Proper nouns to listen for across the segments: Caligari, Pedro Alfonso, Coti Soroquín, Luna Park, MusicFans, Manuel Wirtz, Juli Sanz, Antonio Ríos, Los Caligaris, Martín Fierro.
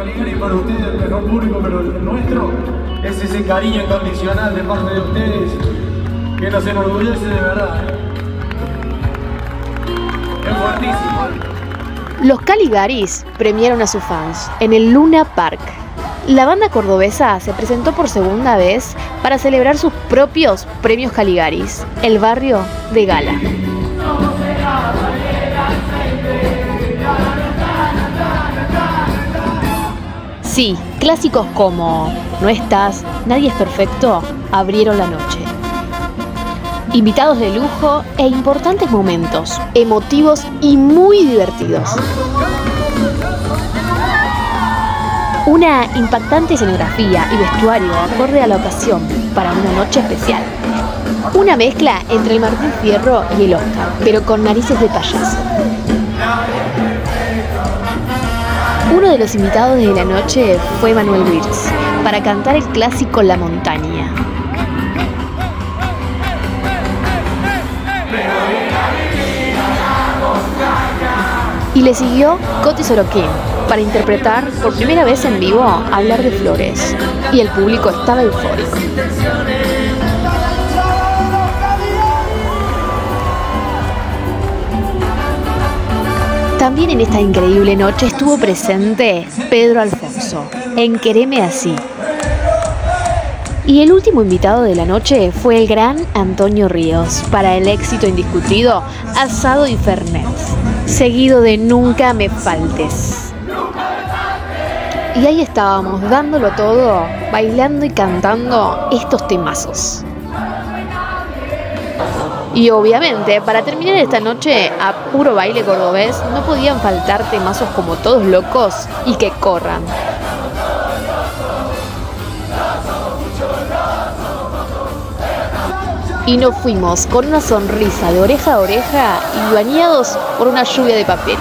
Caligari para ustedes, el mejor público, pero el nuestro es ese cariño incondicional de parte de ustedes que nos enorgullece de verdad. Es fuertísimo. Los Caligaris premiaron a sus fans en el Luna Park. La banda cordobesa se presentó por segunda vez para celebrar sus propios premios Caligaris, el barrio de gala. Sí, clásicos como No estás, nadie es perfecto, abrieron la noche. Invitados de lujo e importantes momentos, emotivos y muy divertidos. Una impactante escenografía y vestuario acorde a la ocasión para una noche especial. Una mezcla entre el Martín Fierro y el Oscar, pero con narices de payaso. Uno de los invitados de la noche fue Manuel Wirtz, para cantar el clásico La Montaña. Y le siguió Coti Soroquín, para interpretar por primera vez en vivo Hablar de Flores. Y el público estaba eufórico. También en esta increíble noche estuvo presente Pedro Alfonso, en Quereme Así. Y el último invitado de la noche fue el gran Antonio Ríos, para el éxito indiscutido Asado y Fernet, seguido de Nunca me faltes. Y ahí estábamos, dándolo todo, bailando y cantando estos temazos. Y obviamente, para terminar esta noche a puro baile cordobés, no podían faltar temazos como Todos Locos y Que Corran. Y nos fuimos con una sonrisa de oreja a oreja y bañados por una lluvia de papeles.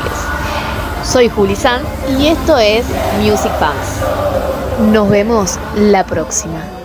Soy Juli Sanz y esto es MusicFans. Nos vemos la próxima.